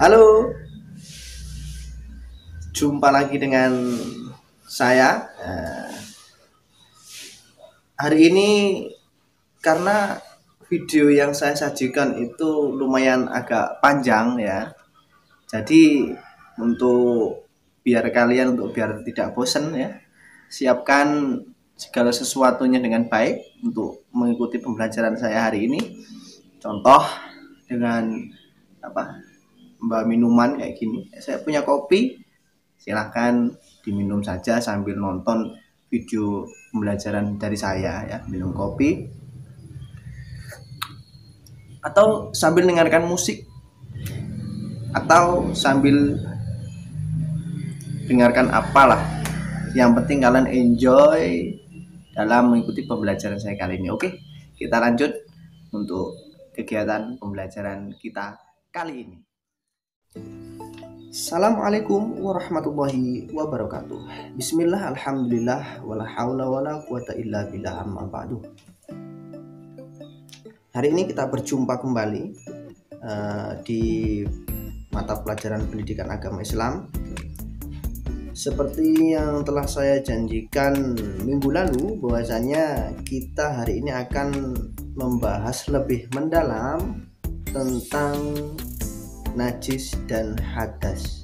Halo, jumpa lagi dengan saya. Hari ini karena video yang saya sajikan itu lumayan agak panjang ya. Jadi biar tidak bosan ya, siapkan segala sesuatunya dengan baik untuk mengikuti pembelajaran saya hari ini. Contoh dengan minuman kayak gini. Saya punya kopi, silahkan diminum saja sambil nonton video pembelajaran dari saya ya, minum kopi atau sambil dengarkan musik atau sambil dengarkan apalah, yang penting kalian enjoy dalam mengikuti pembelajaran saya kali ini. Oke, kita lanjut untuk kegiatan pembelajaran kita kali ini. Assalamualaikum warahmatullahi wabarakatuh. Bismillah, alhamdulillah, wala haula wala quwata illa billah, amma ba'du. Hari ini kita berjumpa kembali di mata pelajaran pendidikan agama Islam. Seperti yang telah saya janjikan minggu lalu, bahwasanya kita hari ini akan membahas lebih mendalam tentang najis dan hadas.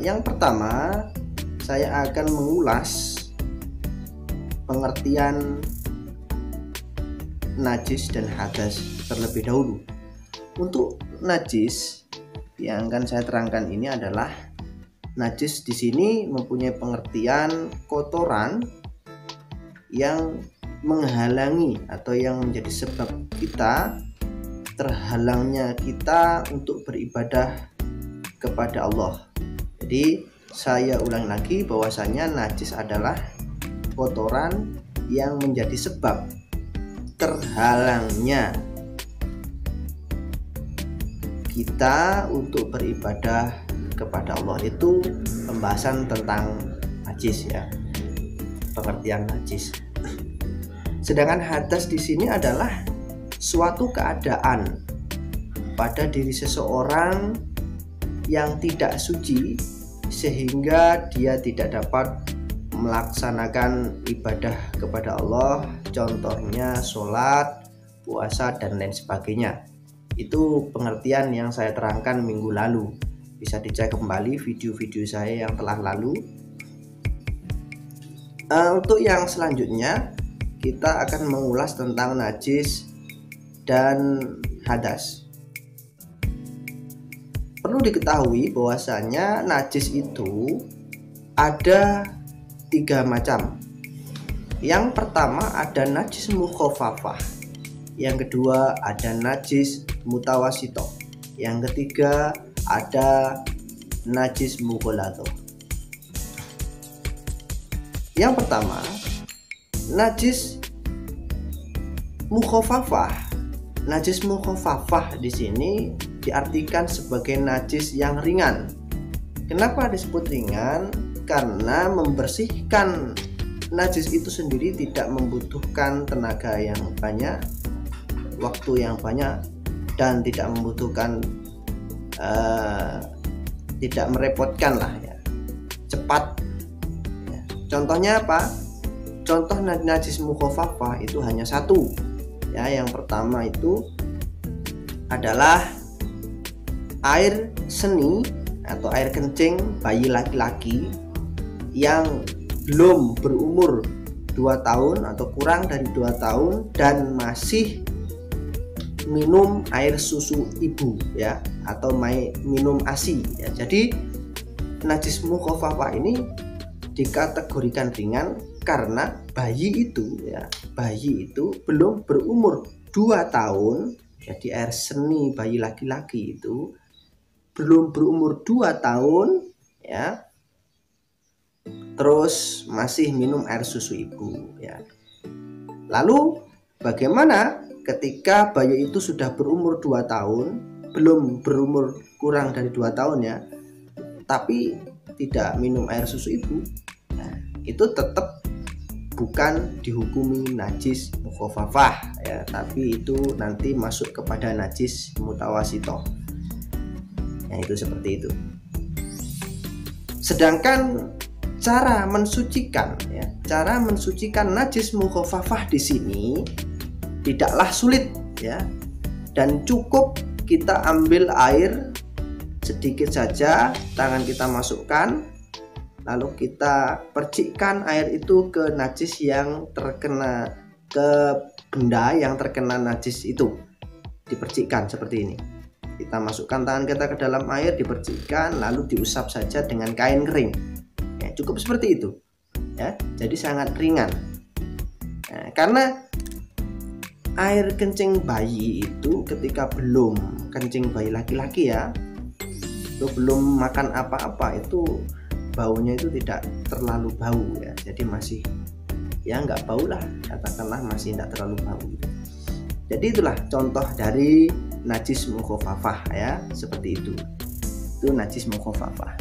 Yang pertama, saya akan mengulas pengertian najis dan hadas terlebih dahulu. Untuk najis yang akan saya terangkan ini adalah, najis di sini mempunyai pengertian kotoran yang menghalangi atau yang menjadi sebab kita terhalangnya kita untuk beribadah kepada Allah. Jadi saya ulang lagi bahwasanya najis adalah kotoran yang menjadi sebab terhalangnya kita untuk beribadah kepada Allah. Itu pembahasan tentang najis ya, pengertian najis. Sedangkan hadas di sini adalah suatu keadaan pada diri seseorang yang tidak suci sehingga dia tidak dapat melaksanakan ibadah kepada Allah, contohnya sholat, puasa, dan lain sebagainya. Itu pengertian yang saya terangkan minggu lalu. Bisa dicek kembali video-video saya yang telah lalu. Untuk yang selanjutnya kita akan mengulas tentang najis dan hadas. Perlu diketahui bahwasanya najis itu ada tiga macam. Yang pertama ada najis mukhaffafah, yang kedua ada najis mutawasito, yang ketiga ada najis mughalladh. Yang pertama, najis mukhaffafah. Najis mukhaffafah di sini diartikan sebagai najis yang ringan. Kenapa disebut ringan? Karena membersihkan najis itu sendiri tidak membutuhkan tenaga yang banyak, waktu yang banyak, dan tidak membutuhkan tidak merepotkan lah ya, cepat. Contohnya apa? Contoh najis mukhaffafah itu hanya satu. Ya, yang pertama itu adalah air seni atau air kencing bayi laki-laki yang belum berumur 2 tahun atau kurang dari 2 tahun dan masih minum air susu ibu ya, atau minum ASI ya. Jadi najis mukhaffafah ini dikategorikan ringan karena bayi itu belum berumur 2 tahun. Jadi air seni bayi laki-laki itu belum berumur 2 tahun ya, terus masih minum air susu ibu ya. Lalu bagaimana ketika bayi itu sudah berumur 2 tahun, belum berumur kurang dari 2 tahun ya, tapi tidak minum air susu ibu? Nah, itu tetap bukan dihukumi najis mukhafafah ya, tapi itu nanti masuk kepada najis mutawasitoh. Nah, itu seperti itu. Sedangkan cara mensucikan ya, cara mensucikan najis mukhafafah di sini tidaklah sulit ya, dan cukup kita ambil air sedikit saja, tangan kita masukkan, lalu kita percikkan air itu ke najis yang terkena, ke benda yang terkena najis itu, dipercikkan seperti ini. Kita masukkan tangan kita ke dalam air, dipercikkan, lalu diusap saja dengan kain kering ya, cukup seperti itu ya, jadi sangat ringan. Nah, karena air kencing bayi itu ketika belum kencing bayi laki-laki ya, itu belum makan apa-apa, itu baunya itu tidak terlalu bau ya, jadi masih ya nggak bau lah, katakanlah masih tidak terlalu bau. Jadi itulah contoh dari najis mukhafafah ya, seperti itu. Itu najis mukhafafah.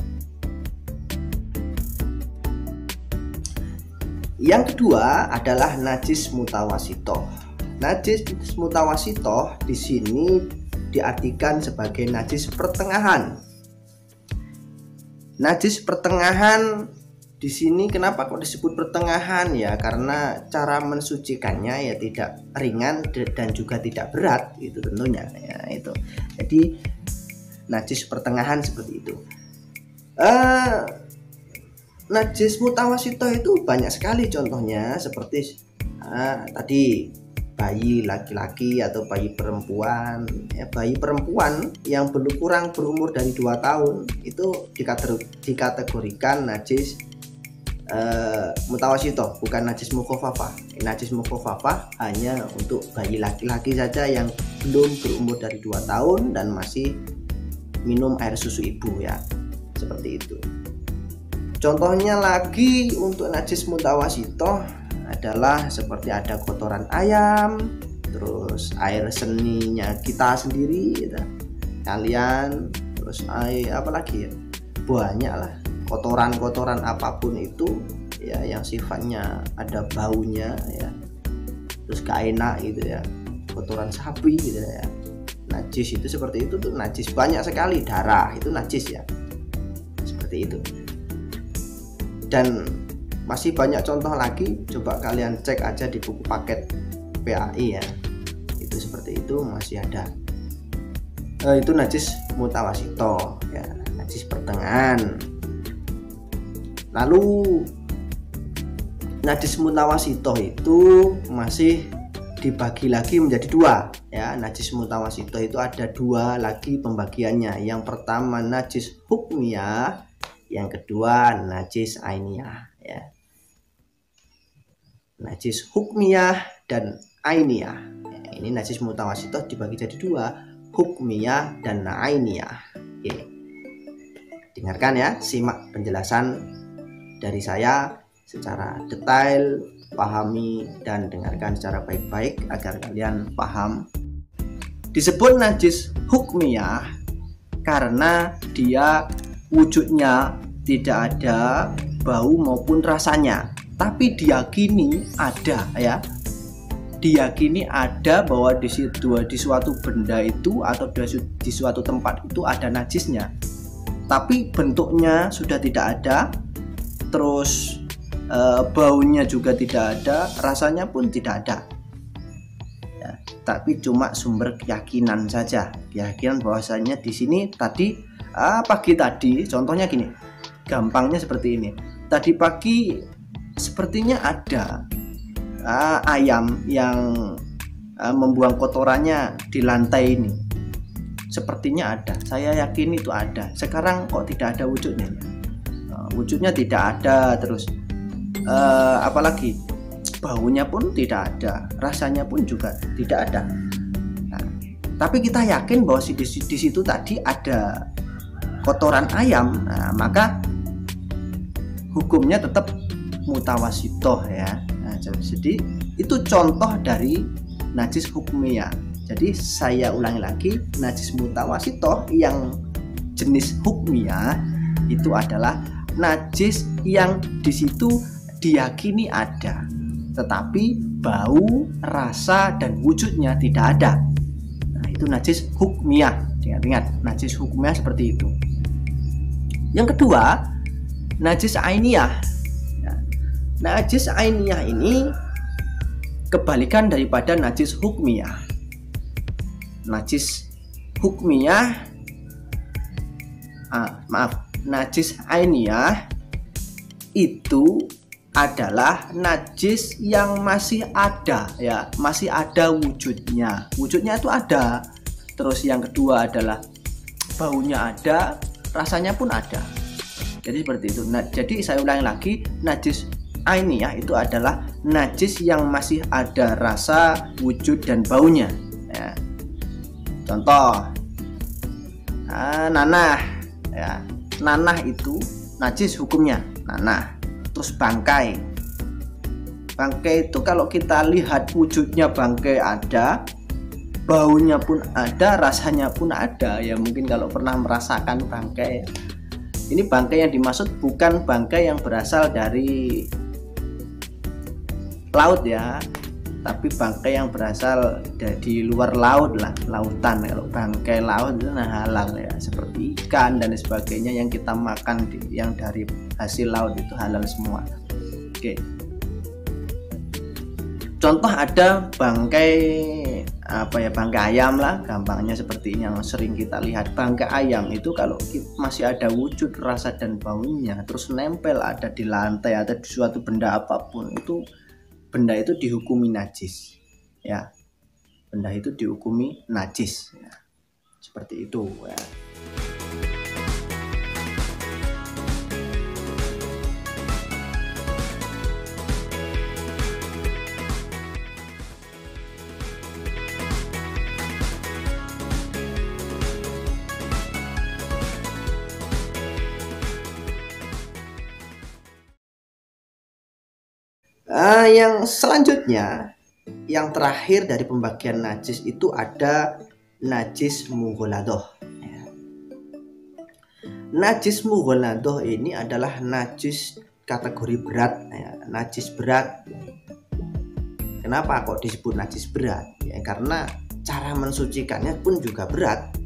Yang kedua adalah najis mutawasitoh. Najis mutawasitoh di sini diartikan sebagai najis pertengahan. Najis pertengahan di sini kenapa kok disebut pertengahan ya, karena cara mensucikannya ya tidak ringan dan juga tidak berat itu tentunya ya, itu jadi najis pertengahan seperti itu. Najis mutawasitoh itu banyak sekali contohnya, seperti tadi bayi laki-laki atau bayi perempuan ya, bayi perempuan yang belum kurang berumur dari 2 tahun itu dikategorikan najis mutawasitoh, bukan najis mukhafafah. Najis mukhafafah hanya untuk bayi laki-laki saja yang belum berumur dari 2 tahun dan masih minum air susu ibu ya, seperti itu. Contohnya lagi untuk najis mutawasitoh adalah seperti ada kotoran ayam, terus air seninya kita sendiri gitu, kalian, terus air apalagi ya, banyaklah kotoran-kotoran apapun itu ya, yang sifatnya ada baunya ya, terus gak enak gitu ya, kotoran sapi gitu ya, najis itu seperti itu tuh, najis banyak sekali, darah itu najis ya, seperti itu. Dan masih banyak contoh lagi, coba kalian cek aja di buku paket PAI ya, itu seperti itu masih ada. Itu najis mutawasitoh ya, najis pertengahan. Lalu najis mutawasitoh itu masih dibagi lagi menjadi 2 ya, najis mutawasitoh itu ada 2 lagi pembagiannya. Yang pertama najis hukmiyah, yang kedua najis ainiyah ya. Najis hukmiyah dan ainiyah ya, ini najis mutawasitoh dibagi jadi 2, hukmiyah dan ainiyah. Oke, dengarkan ya, simak penjelasan dari saya secara detail, pahami dan dengarkan secara baik-baik agar kalian paham. Disebut najis hukmiyah karena dia wujudnya tidak ada bau maupun rasanya, tapi diyakini ada ya, diyakini ada bahwa di suatu benda itu atau di suatu tempat itu ada najisnya, tapi bentuknya sudah tidak ada, terus baunya juga tidak ada, rasanya pun tidak ada ya, tapi cuma sumber keyakinan saja, keyakinan bahwasanya di sini tadi pagi tadi contohnya gini, gampangnya seperti ini, tadi pagi sepertinya ada ayam yang membuang kotorannya di lantai ini, sepertinya ada, saya yakin itu ada, sekarang kok tidak ada wujudnya, wujudnya tidak ada, terus apalagi baunya pun tidak ada, rasanya pun juga tidak ada. Nah, tapi kita yakin bahwa di situ tadi ada kotoran ayam, nah, maka hukumnya tetap mutawasitoh ya. Nah, jadi itu contoh dari najis hukmiyah. Jadi saya ulangi lagi, najis mutawasitoh yang jenis hukmiyah itu adalah najis yang di situ diyakini ada, tetapi bau, rasa, dan wujudnya tidak ada. Nah, itu najis hukmiyah. Ingat-ingat, najis hukmiyah seperti itu. Yang kedua, najis ainiyah. Najis ainiyah ini kebalikan daripada najis hukmiyah. Najis hukmiyah, najis ainiyah itu adalah najis yang masih ada, ya, masih ada wujudnya. Wujudnya itu ada. Terus yang kedua adalah baunya ada, rasanya pun ada. Jadi seperti itu. Nah, jadi saya ulangi lagi, najis ainiyah itu adalah najis yang masih ada rasa, wujud, dan baunya. Ya. Contoh, nanah. Ya. Nanah itu najis hukumnya, nanah. Terus bangkai. Bangkai itu kalau kita lihat wujudnya bangkai ada, baunya pun ada, rasanya pun ada. Ya mungkin kalau pernah merasakan bangkai. Ini bangkai yang dimaksud bukan bangkai yang berasal dari laut ya, tapi bangkai yang berasal dari luar laut lah, lautan. Kalau bangkai laut itu nah halal ya, seperti ikan dan sebagainya yang kita makan yang dari hasil laut itu halal semua. Oke. Contoh ada bangkai bangkai ayam lah, gampangnya seperti yang sering kita lihat. Bangkai ayam itu kalau masih ada wujud, rasa, dan baunya, terus nempel ada di lantai atau di suatu benda apapun, itu benda itu dihukumi najis ya, benda itu dihukumi najis ya. Seperti itu ya. Yang selanjutnya, yang terakhir dari pembagian najis itu ada najis mughaladoh. Najis mughaladoh ini adalah najis kategori berat, ya. Najis berat. Kenapa kok disebut najis berat? Ya, karena cara mensucikannya pun juga berat.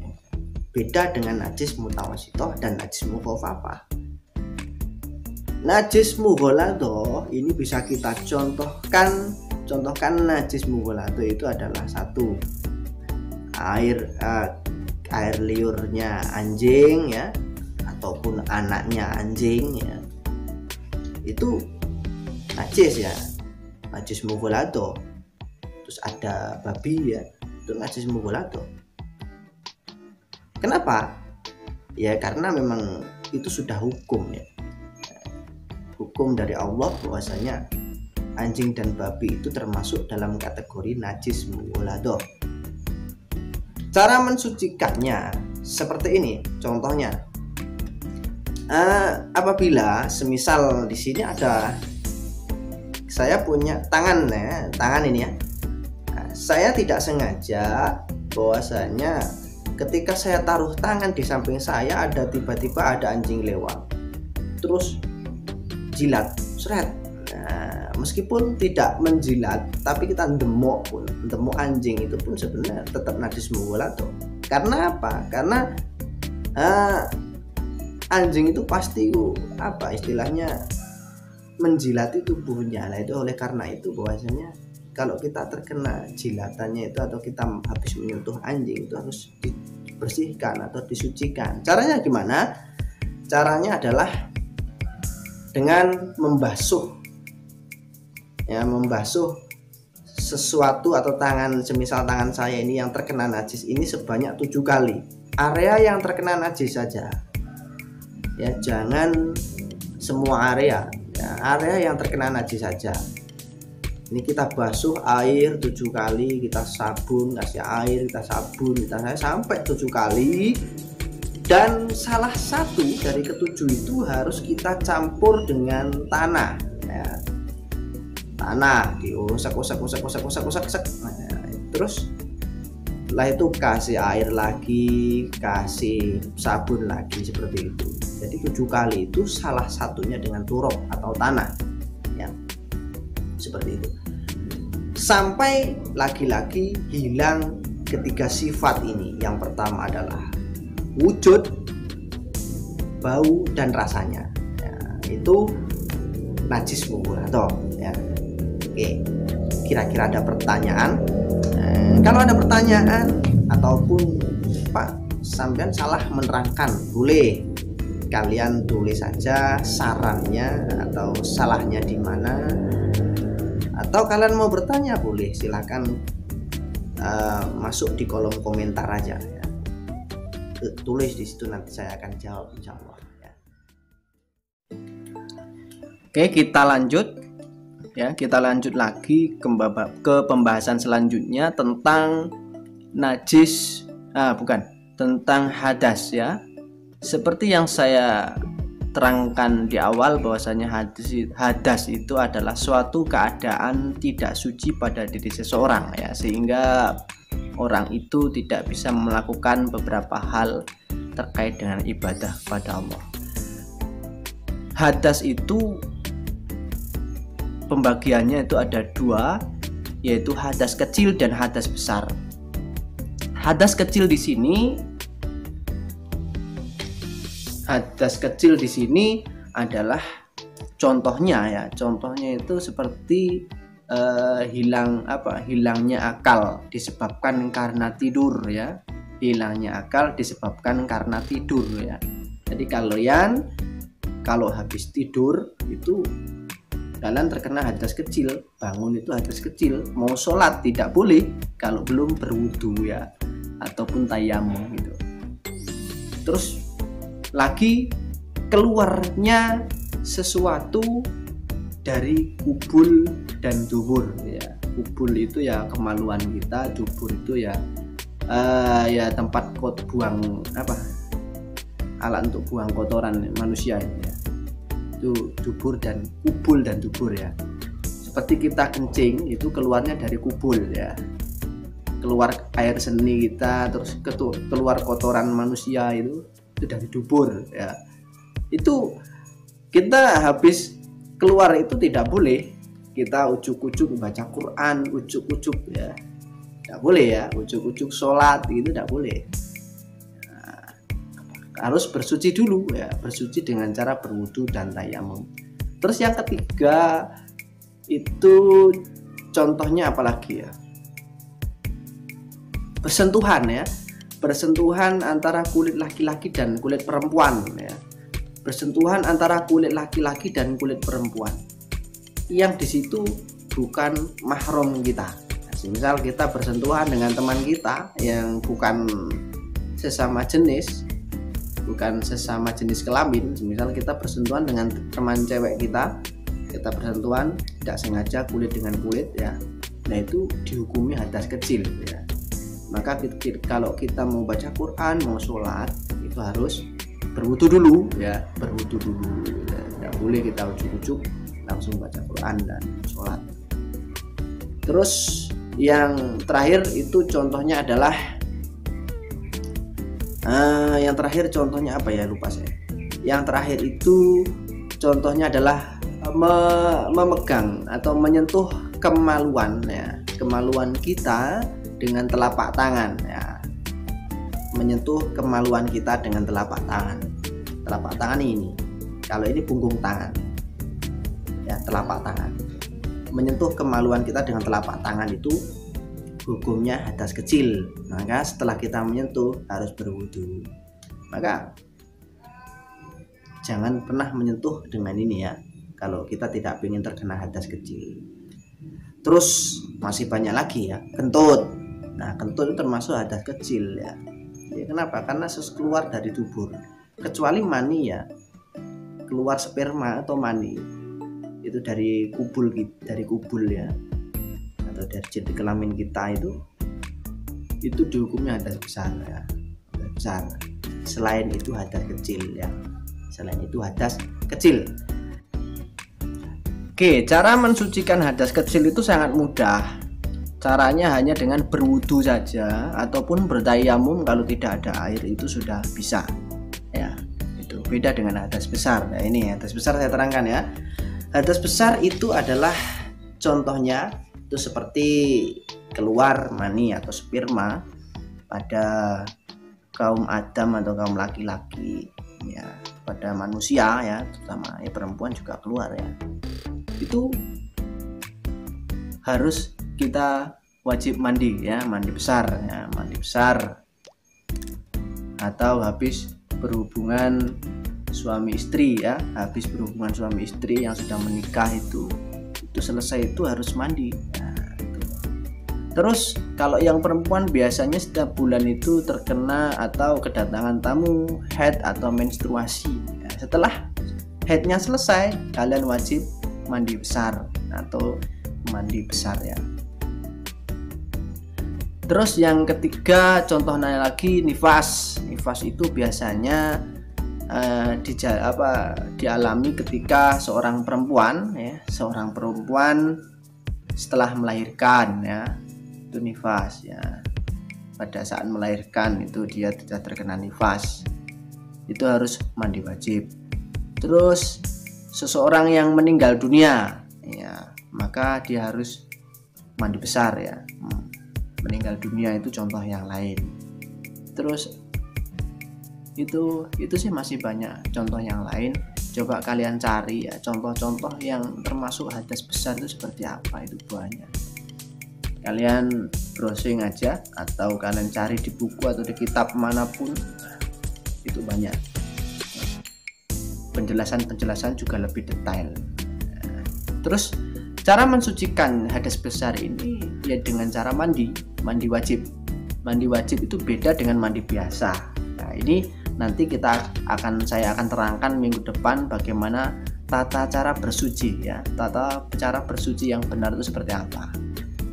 Beda dengan najis mutawasitoh dan najis mukhafafah. Najis mughaladoh ini bisa kita contohkan najis mughaladoh itu adalah satu, air liurnya anjing ya, ataupun anaknya anjing ya, itu najis ya, najis mughaladoh. Terus ada babi ya, itu najis mughaladoh. Kenapa? Ya karena memang itu sudah hukum ya, hukum dari Allah bahwasanya anjing dan babi itu termasuk dalam kategori najis mughaladoh. Cara mensucikannya seperti ini contohnya. Apabila semisal di sini ada, saya punya tangan ini ya. Saya tidak sengaja bahwasanya ketika saya taruh tangan di samping saya ada tiba-tiba ada anjing lewat. Terus jilat, seret. Nah, meskipun tidak menjilat, tapi kita demok anjing itu pun sebenarnya tetap najis mughaladoh. Karena apa? Karena anjing itu pasti istilahnya menjilati tubuhnya. Nah, itu oleh karena itu bahwasanya kalau kita terkena jilatannya itu atau kita habis menyentuh anjing itu harus dibersihkan atau disucikan. Caranya gimana? Caranya adalah dengan membasuh ya, membasuh sesuatu atau tangan, semisal tangan saya ini yang terkena najis ini sebanyak 7 kali area yang terkena najis saja ya, jangan semua area ya, area yang terkena najis saja. Ini kita basuh air 7 kali, kita sabun, kasih air, kita sabun, sampai 7 kali. Dan salah satu dari ketujuh itu harus kita campur dengan tanah ya. Tanah diusek. Nah, terus setelah itu kasih air lagi, kasih sabun lagi, seperti itu. Jadi 7 kali itu salah satunya dengan turab atau tanah ya, seperti itu. sampai lagi-lagi hilang ketiga sifat ini. Yang pertama adalah wujud, bau, dan rasanya. Ya, itu najis mubah atau ya. Oke, kira-kira ada pertanyaan? Kalau ada pertanyaan ataupun Pak Sambian salah menerangkan, boleh kalian tulis saja sarannya atau salahnya di mana, atau kalian mau bertanya boleh, silahkan masuk di kolom komentar aja ya. Tulis di situ, nanti saya akan jawab insya Allah ya. Oke, kita lanjut ya, kita lanjut lagi ke pembahasan selanjutnya tentang najis, tentang hadas ya. Seperti yang saya terangkan di awal bahwasanya hadas itu adalah suatu keadaan tidak suci pada diri seseorang ya, sehingga orang itu tidak bisa melakukan beberapa hal terkait dengan ibadah kepada Allah. Hadas itu pembagiannya itu ada dua, yaitu hadas kecil dan hadas besar. Hadas kecil di sini adalah contohnya ya, contohnya itu seperti hilangnya akal disebabkan karena tidur ya, Jadi kalau habis tidur itu kalian terkena hadas kecil, bangun itu hadas kecil, mau sholat tidak boleh kalau belum berwudu ya, ataupun tayamum gitu. Terus lagi keluarnya sesuatu dari kubul dan dubur ya. Kubul itu ya kemaluan kita, dubur itu ya tempat alat untuk buang kotoran manusia ini ya. Dubur dan kubul dan dubur ya, seperti kita kencing itu keluarnya dari kubul ya, keluar air seni kita, terus keluar kotoran manusia itu dari dubur ya. Itu kita habis keluar itu tidak boleh kita ujuk-ujuk baca Quran, ujuk-ujuk ya tidak boleh ya, ujuk-ujuk sholat itu tidak boleh. Harus bersuci dulu ya, bersuci dengan cara berwudu dan tayamum. Terus yang ketiga itu contohnya apalagi ya, persentuhan ya, persentuhan antara kulit laki-laki dan kulit perempuan ya, persentuhan antara kulit laki-laki dan kulit perempuan yang di situ bukan mahram kita. Nah, misal kita bersentuhan dengan teman kita yang bukan sesama jenis, kelamin, misal kita bersentuhan dengan teman cewek kita bersentuhan tidak sengaja kulit dengan kulit ya, nah itu dihukumi hadas kecil ya. Maka kalau kita mau baca Quran, mau sholat itu harus berwudu dulu ya, tidak boleh kita ujuk-ujuk langsung baca Quran dan sholat. Terus yang terakhir itu contohnya adalah memegang atau menyentuh kemaluan ya, kemaluan kita dengan telapak tangan ya, telapak tangan ini, kalau ini punggung tangan ya, telapak tangan, menyentuh kemaluan kita dengan telapak tangan itu hukumnya hadas kecil. Maka setelah kita menyentuh harus berwudu. Maka jangan pernah menyentuh dengan ini ya, kalau kita tidak ingin terkena hadas kecil. Terus masih banyak lagi ya, kentut. Nah, kentut itu termasuk hadas kecil ya. Ya kenapa? Karena keluar dari dubur. Kecuali mani ya, keluar sperma atau mani itu dari kubul ya, atau dari jati kelamin kita itu dihukumnya hadas besar ya, selain itu hadas kecil ya, Oke, cara mensucikan hadas kecil itu sangat mudah. Caranya hanya dengan berwudu saja ataupun bertayamum, kalau tidak ada air itu sudah bisa ya. Itu beda dengan hadas besar. Nah, ini hadas besar saya terangkan ya. Hadas besar itu adalah contohnya itu seperti keluar mani atau sperma pada kaum Adam atau kaum laki-laki ya, pada manusia ya, terutama ya, perempuan juga keluar ya. Itu harus kita wajib mandi ya, mandi besar ya, mandi besar atau habis berhubungan suami istri ya, habis berhubungan suami istri yang sudah menikah itu selesai itu harus mandi. Nah, itu. Terus kalau yang perempuan biasanya setiap bulan itu terkena atau kedatangan tamu haid atau menstruasi ya, setelah haidnya selesai kalian wajib mandi besar atau mandi besar ya. Terus yang ketiga contohnya lagi nifas. Nifas itu biasanya dialami ketika seorang perempuan setelah melahirkan ya, itu nifas ya. Pada saat melahirkan itu dia tidak terkena nifas, itu harus mandi wajib. Terus seseorang yang meninggal dunia ya, maka dia harus mandi besar ya. Meninggal dunia itu contoh yang lain. Terus itu sih masih banyak contoh yang lain. Coba kalian cari ya contoh-contoh yang termasuk hadas besar itu seperti apa, itu banyak. Kalian browsing aja atau kalian cari di buku atau di kitab manapun, itu banyak. Penjelasan-penjelasan juga lebih detail. Terus cara mensucikan hadas besar ini ya dengan cara mandi wajib. Mandi wajib itu beda dengan mandi biasa. Nah, ini nanti saya akan terangkan minggu depan bagaimana tata cara bersuci ya. Tata cara bersuci yang benar itu seperti apa.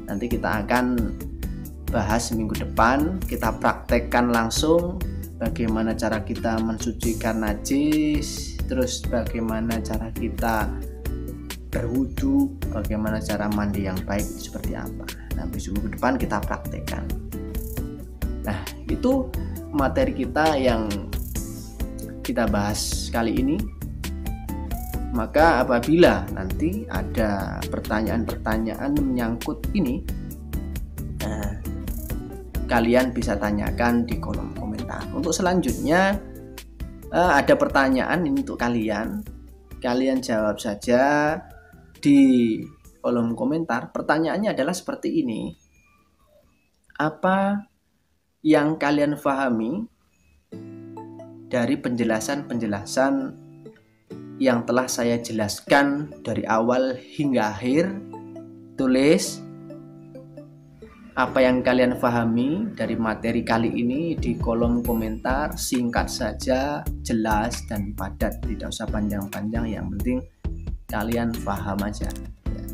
Nanti kita akan bahas minggu depan, kita praktekkan langsung bagaimana cara kita mensucikan najis, terus bagaimana cara kita berwudu, bagaimana cara mandi yang baik seperti apa. Nah, besok minggu depan kita praktekkan. Nah, itu materi kita yang kita bahas kali ini. Maka apabila nanti ada pertanyaan-pertanyaan menyangkut ini, kalian bisa tanyakan di kolom komentar. Untuk selanjutnya ada pertanyaan ini untuk kalian. Kalian jawab saja di kolom komentar. Pertanyaannya adalah seperti ini: apa yang kalian pahami dari penjelasan-penjelasan yang telah saya jelaskan dari awal hingga akhir? Tulis apa yang kalian pahami dari materi kali ini di kolom komentar. Singkat saja, jelas dan padat, tidak usah panjang-panjang, yang penting kalian paham aja ya.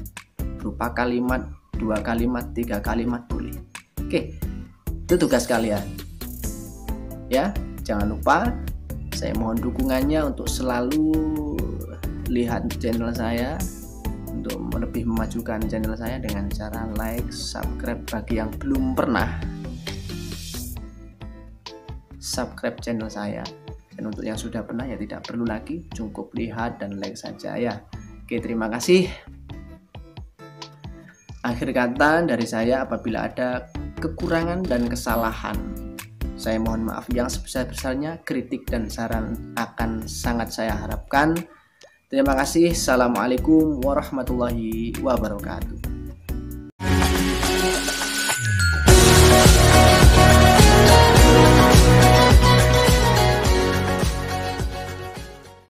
Berupa kalimat, 2 kalimat, 3 kalimat boleh. Oke, itu tugas kalian ya. Jangan lupa, saya mohon dukungannya untuk selalu lihat channel saya, untuk lebih memajukan channel saya dengan cara like, subscribe. Bagi yang belum pernah subscribe channel saya, dan untuk yang sudah pernah ya tidak perlu lagi, cukup lihat dan like saja ya. Oke, terima kasih. Akhir kata dari saya, apabila ada kekurangan dan kesalahan, saya mohon maaf yang sebesar-besarnya. Kritik dan saran akan sangat saya harapkan. Terima kasih. Assalamualaikum warahmatullahi wabarakatuh.